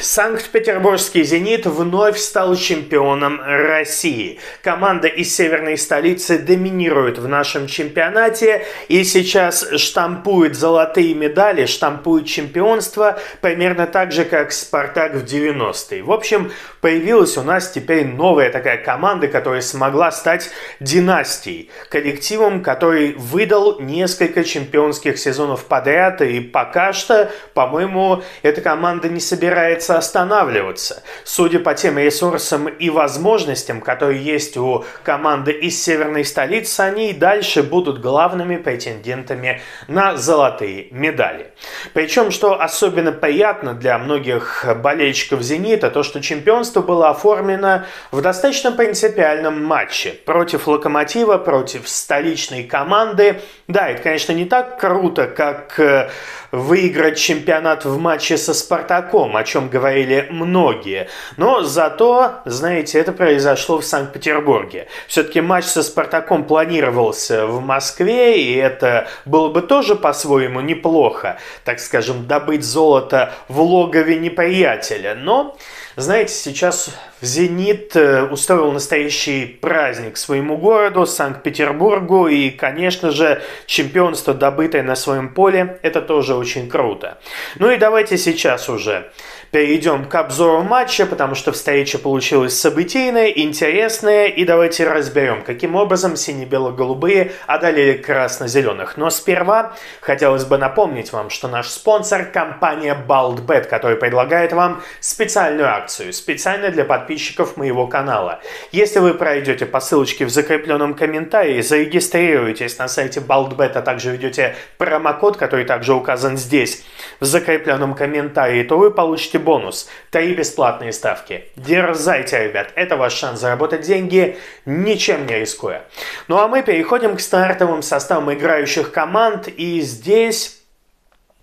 Санкт-Петербургский «Зенит» вновь стал чемпионом России. Команда из северной столицы доминирует в нашем чемпионате и сейчас штампует золотые медали, штампует чемпионство примерно так же, как «Спартак» в 90-е. В общем, появилась у нас теперь новая такая команда, которая смогла стать династией, коллективом, который выдал несколько чемпионских сезонов подряд, и пока что, по-моему, эта команда не собирается останавливаться. Судя по тем ресурсам и возможностям, которые есть у команды из северной столицы, они и дальше будут главными претендентами на золотые медали. Причем, что особенно приятно для многих болельщиков «Зенита», то, что чемпионство было оформлено в достаточно принципиальном матче против «Локомотива», против столичной команды. Да, это, конечно, не так круто, как выиграть чемпионат в матче со «Спартаком», о чем говорили многие. Но зато, знаете, это произошло в Санкт-Петербурге. Все-таки матч со «Спартаком» планировался в Москве, и это было бы тоже по-своему неплохо, так скажем, добыть золото в логове неприятеля. Но, знаете, сейчас «Зенит» устроил настоящий праздник своему городу, Санкт-Петербургу, и, конечно же, чемпионство, добытое на своем поле, это тоже очень круто. Ну и давайте сейчас уже перейдем к обзору матча, потому что встреча получилась событийная, интересная, и давайте разберем, каким образом сине-бело-голубые одолели красно-зеленых. Но сперва хотелось бы напомнить вам, что наш спонсор – компания BaldBet, которая предлагает вам специальную акцию, специально для подписчиков моего канала. Если вы пройдете по ссылочке в закрепленном комментарии, зарегистрируетесь на сайте BaldBet, а также введете промокод, который также указан здесь, в закрепленном комментарии, то вы получите бонус. 3 бесплатные ставки. Дерзайте, ребят. Это ваш шанс заработать деньги, ничем не рискуя. Ну а мы переходим к стартовым составам играющих команд. И здесь,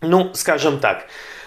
ну, скажем так,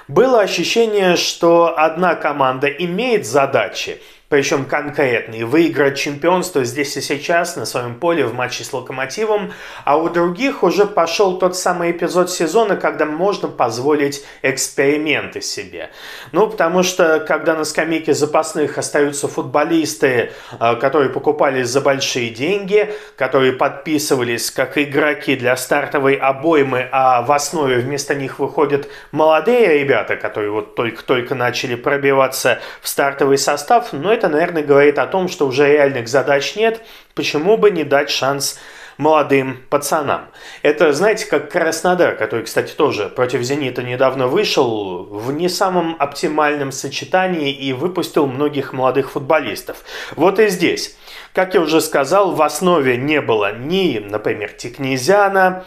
было ощущение, что одна команда имеет задачи, причем конкретные, выиграть чемпионство здесь и сейчас на своем поле в матче с «Локомотивом», а у других уже пошел тот самый эпизод сезона, когда можно позволить эксперименты себе. Ну, потому что, когда на скамейке запасных остаются футболисты, которые покупались за большие деньги, которые подписывались как игроки для стартовой обоймы, а в основе вместо них выходят молодые ребята, которые вот только-только начали пробиваться в стартовый состав, но это, наверное, говорит о том, что уже реальных задач нет, почему бы не дать шанс молодым пацанам. Это, знаете, как Краснодар, который, кстати, тоже против «Зенита» недавно вышел в не самом оптимальном сочетании и выпустил многих молодых футболистов. Вот и здесь, как я уже сказал, в основе не было ни, например, Тикнезиана,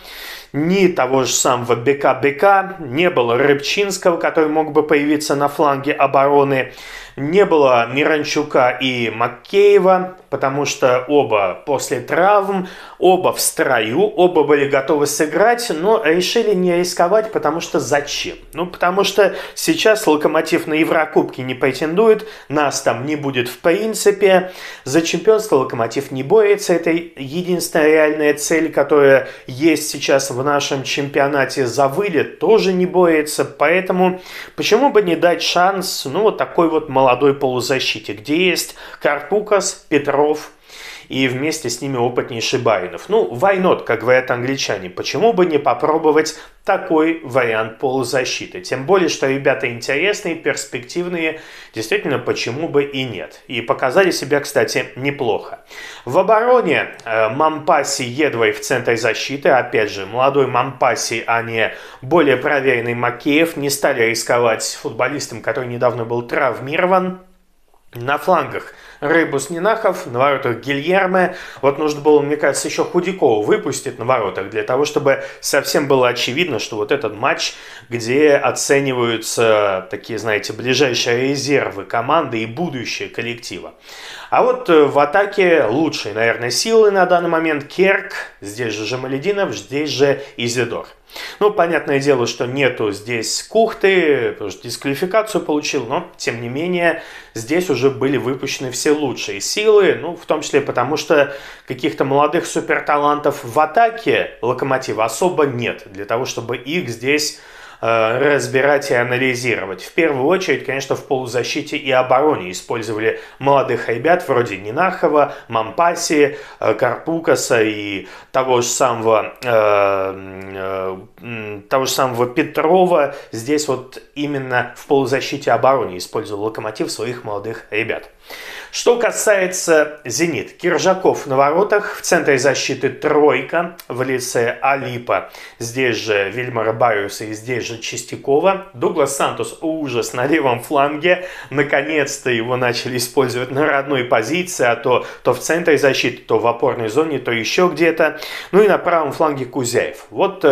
ни того же самого Бека-Бека, не было Рыбчинского, который мог бы появиться на фланге обороны, не было Миранчука и Маккеева, потому что оба после травм, оба в строю, оба были готовы сыграть, но решили не рисковать, потому что зачем? Ну, потому что сейчас «Локомотив» на Еврокубки не претендует, нас там не будет в принципе, за чемпионство «Локомотив» не борется, это единственная реальная цель, которая есть сейчас в нашем чемпионате, за вылет тоже не борется, поэтому почему бы не дать шанс, ну, вот такой вот молодой полузащите, где есть Карпукас, Петров и вместе с ними опытнейший Баринов. Ну, why not, как говорят англичане, почему бы не попробовать такой вариант полузащиты. Тем более, что ребята интересные, перспективные, действительно, почему бы и нет. И показали себя, кстати, неплохо. В обороне Мампаси, Едвой в центре защиты, опять же, молодой Мампаси, а не более проверенный Маккеев, не стали рисковать футболистом, который недавно был травмирован. На флангах Рыбу с Нинахов, на воротах Гильерме. Вот нужно было, мне кажется, еще Худякова выпустить на воротах, для того, чтобы совсем было очевидно, что вот этот матч, где оцениваются такие, знаете, ближайшие резервы команды и будущее коллектива. А вот в атаке лучшие, наверное, силы на данный момент Кирк, здесь же Жемалетдинов, здесь же Изидор. Ну, понятное дело, что нету здесь Кухты, потому что дисквалификацию получил, но, тем не менее, здесь уже были выпущены все лучшие силы, ну, в том числе потому, что каких-то молодых суперталантов в атаке «Локомотива» особо нет, для того, чтобы их здесь разбирать и анализировать. В первую очередь, конечно, в полузащите и обороне использовали молодых ребят вроде Нинахова, Мампаси, Карпукаса и того же самого Петрова. Здесь вот именно в полузащите и обороне использовал Локомотив своих молодых ребят. Что касается «Зенит», Кержаков на воротах, в центре защиты тройка в лице Алипа, здесь же Вильмара Барриоса и здесь же Чистякова. Дуглас Сантос ужас на левом фланге, наконец-то его начали использовать на родной позиции, а то в центре защиты, то в опорной зоне, то еще где-то. Ну и на правом фланге Кузяев. Вот,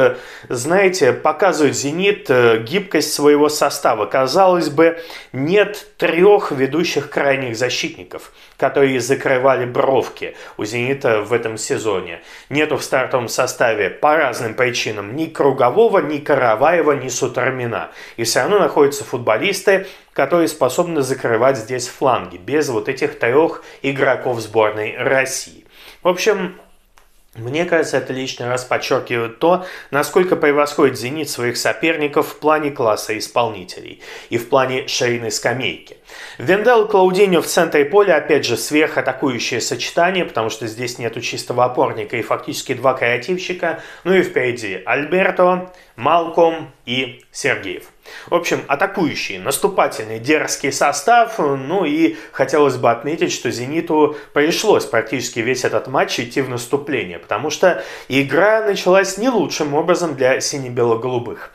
знаете, показывает «Зенит» гибкость своего состава. Казалось бы, нет трех ведущих крайних защитников, которые закрывали бровки у «Зенита» в этом сезоне. Нету в стартовом составе по разным причинам ни Кругового, ни Караваева, ни Сутормина. И все равно находятся футболисты, которые способны закрывать здесь фланги, без вот этих трех игроков сборной России. В общем, мне кажется, это лишний раз подчеркивает то, насколько превосходит «Зенит» своих соперников в плане класса исполнителей и в плане ширины скамейки. Вендел, Клаудиньо в центре поля, опять же, сверхатакующее сочетание, потому что здесь нету чистого опорника и фактически два креативщика. Ну и впереди Альберто, Малком и Сергеев. В общем, атакующий, наступательный, дерзкий состав. Ну и хотелось бы отметить, что «Зениту» пришлось практически весь этот матч идти в наступление, потому что игра началась не лучшим образом для сине-бело-голубых.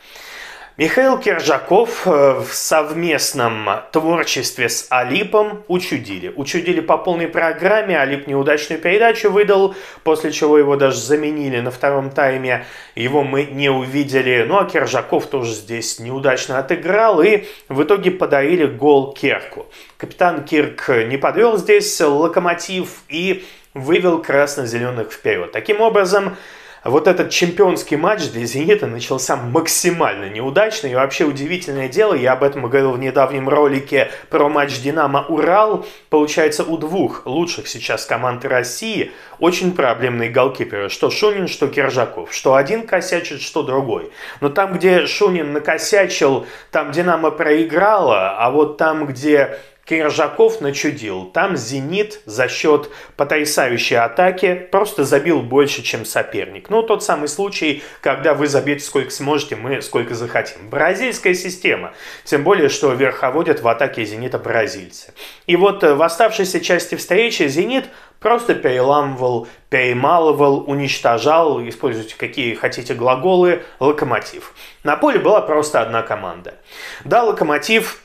Михаил Кержаков в совместном творчестве с Алипом учудили. Учудили по полной программе, Алип неудачную передачу выдал, после чего его даже заменили на втором тайме, его мы не увидели. Ну а Кержаков тоже здесь неудачно отыграл, и в итоге подарили гол Кирку. Капитан Кирк не подвел здесь Локомотив и вывел красно-зеленых вперед. Таким образом, вот этот чемпионский матч для «Зенита» начался максимально неудачно. И вообще удивительное дело, я об этом говорил в недавнем ролике про матч «Динамо-Урал». Получается, у двух лучших сейчас команд России очень проблемные голкиперы. Что Шунин, что Кержаков. Что один косячит, что другой. Но там, где Шунин накосячил, там «Динамо» проиграла, а вот там, где Кержаков начудил, там «Зенит» за счет потрясающей атаки просто забил больше, чем соперник. Ну, тот самый случай, когда вы забьете сколько сможете, мы сколько захотим. Бразильская система. Тем более, что верховодят в атаке «Зенита» бразильцы. И вот в оставшейся части встречи «Зенит» просто переламывал, перемалывал, уничтожал, используйте какие хотите глаголы, «Локомотив». На поле была просто одна команда. Да, «Локомотив»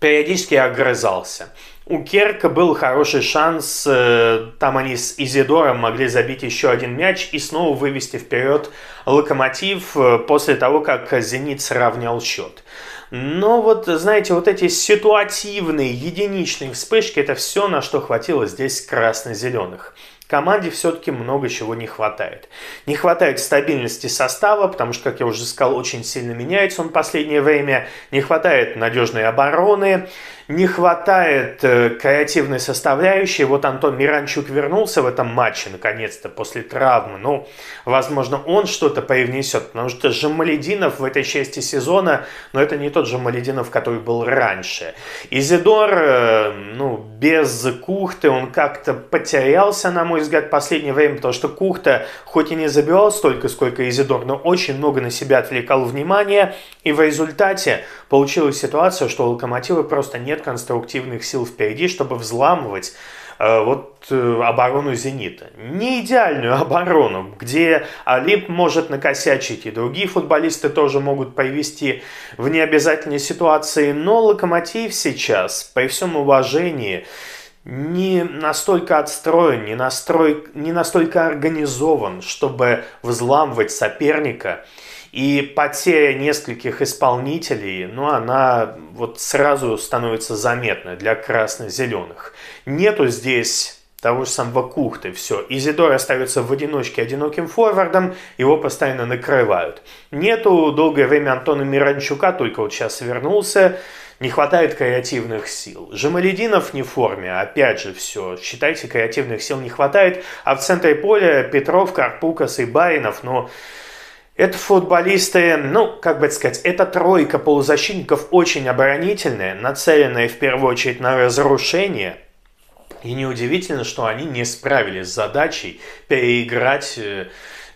периодически огрызался. У Кирка был хороший шанс, там они с Изидором могли забить еще один мяч и снова вывести вперед Локомотив после того, как «Зенит» сравнял счет. Но вот, знаете, вот эти ситуативные, единичные вспышки, это все, на что хватило здесь красно-зеленых. Команде все-таки много чего не хватает. Не хватает стабильности состава, потому что, как я уже сказал, очень сильно меняется он в последнее время. Не хватает надежной обороны, не хватает креативной составляющей. Вот Антон Миранчук вернулся в этом матче, наконец-то, после травмы. Ну, возможно, он что-то привнесет, потому что Жемалетдинов в этой части сезона, но это не тот Жемалетдинов, который был раньше. Изидор, ну, без Кухты, он как-то потерялся, на мой взгляд, в последнее время, потому что Кухта, хоть и не забивал столько, сколько Изидор, но очень много на себя отвлекал внимание, и в результате получилась ситуация, что у «Локомотива» просто нет конструктивных сил впереди, чтобы взламывать оборону «Зенита». Не идеальную оборону, где Алип может накосячить, и другие футболисты тоже могут привести в необязательные ситуации, но «Локомотив» сейчас, при всем уважении, не настолько отстроен, не настолько организован, чтобы взламывать соперника. И потеря нескольких исполнителей, ну, она вот сразу становится заметной для красно-зеленых. Нету здесь того же самого Кухты, все. Изидор остается в одиночке одиноким форвардом, его постоянно накрывают. Нету долгое время Антона Миранчука, только вот сейчас вернулся. Не хватает креативных сил. Жемалетдинов не в форме, опять же все. Считайте, креативных сил не хватает. А в центре поля Петров, Карпукас и Баринов, но Это футболисты, ну, как бы сказать, это тройка полузащитников очень оборонительная, нацеленная в первую очередь на разрушение. И неудивительно, что они не справились с задачей переиграть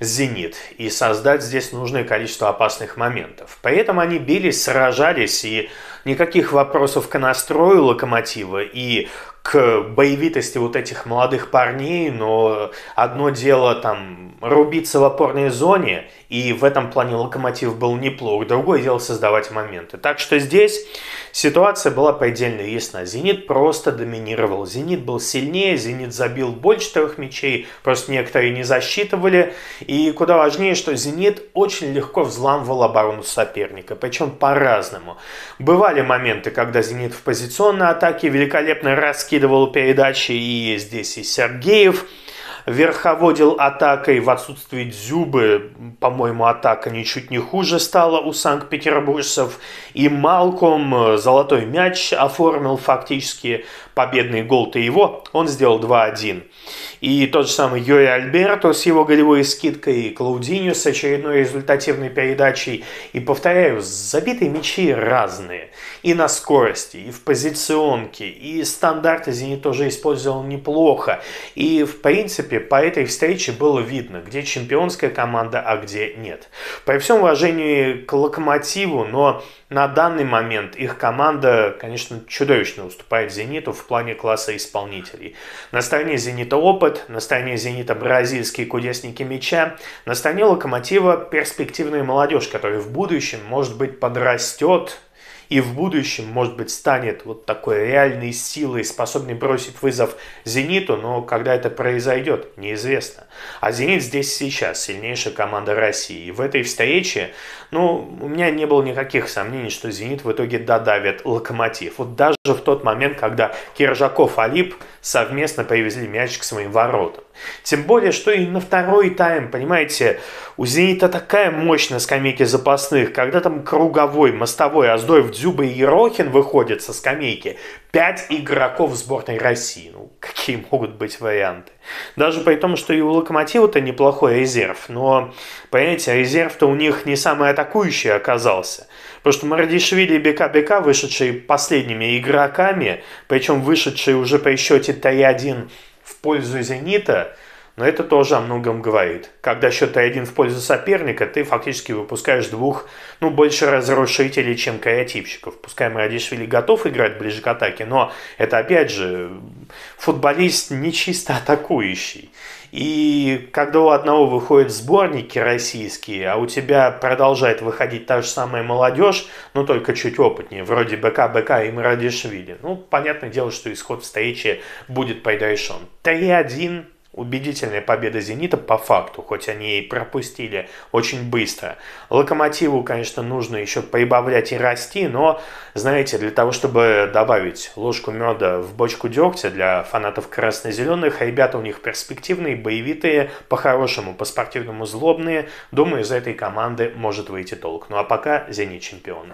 «Зенит» и создать здесь нужное количество опасных моментов. При этом они бились, сражались, и никаких вопросов к настрою «Локомотива» и к боевитости вот этих молодых парней, но одно дело там рубиться в опорной зоне, и в этом плане «Локомотив» был неплох, другое дело создавать моменты. Так что здесь ситуация была предельно ясна. «Зенит» просто доминировал, «Зенит» был сильнее, «Зенит» забил больше трех мячей, просто некоторые не засчитывали, и куда важнее, что «Зенит» очень легко взламывал оборону соперника, причем по-разному. Бывали моменты, когда «Зенит» в позиционной атаке великолепно раскидывал, передачи, и здесь и Сергеев верховодил атакой. В отсутствии Дзюбы, по-моему, атака ничуть не хуже стала у санкт-петербуржцев. И Малком золотой мяч оформил, фактически победный гол-то его. Он сделал 2-1. И тот же самый Йой Альберто с его голевой скидкой, и Клаудиньо с очередной результативной передачей. И, повторяю, забитые мячи разные. И на скорости, и в позиционке, и стандарты «Зенит» тоже использовал неплохо. И, в принципе, по этой встрече было видно, где чемпионская команда, а где нет. При всем уважении к «Локомотиву», но на данный момент их команда, конечно, чудовищно уступает «Зениту» в плане класса исполнителей. На стороне «Зенита» опыт, на стороне «Зенита» бразильские кудесники мяча, на стороне «Локомотива» перспективная молодежь, которая в будущем, может быть, подрастет и в будущем, может быть, станет вот такой реальной силой, способной бросить вызов «Зениту», но когда это произойдет, неизвестно. А «Зенит» здесь сейчас сильнейшая команда России. И в этой встрече, ну, у меня не было никаких сомнений, что «Зенит» в итоге додавит «Локомотив». Вот даже в тот момент, когда Кержаков и Алип совместно привезли мяч к своим воротам. Тем более, что и на второй тайм, понимаете, у «Зенита» такая мощь на скамейке запасных, когда там Круговой, Мостовой, Аздоев, Дзюба и Ерохин выходят со скамейки. 5 игроков сборной России. Ну, какие могут быть варианты? Даже при том, что и у «Локомотива»-то неплохой резерв. Но, понимаете, резерв-то у них не самый атакующий оказался. Потому что Мардишвили и Бека-Бека, вышедшие последними игроками, причем вышедшие уже при счете 3-1 в пользу «Зенита», но это тоже о многом говорит. Когда счет 3-1 в пользу соперника, ты фактически выпускаешь двух, ну, больше разрушителей, чем креативщиков. Пускай Мардишвили готов играть ближе к атаке, но это, опять же, футболист не чисто атакующий. И когда у одного выходят сборники российские, а у тебя продолжает выходить та же самая молодежь, но только чуть опытнее, вроде Бека-Бека и Мардишвили, ну, понятное дело, что исход встречи будет предрешен. 3-1. Убедительная победа «Зенита» по факту, хоть они и пропустили очень быстро. «Локомотиву», конечно, нужно еще прибавлять и расти, но, знаете, для того, чтобы добавить ложку меда в бочку дегтя для фанатов красно-зеленых, ребята у них перспективные, боевитые, по-хорошему, по-спортивному злобные. Думаю, из этой команды может выйти толк. Ну а пока «Зенит» чемпион.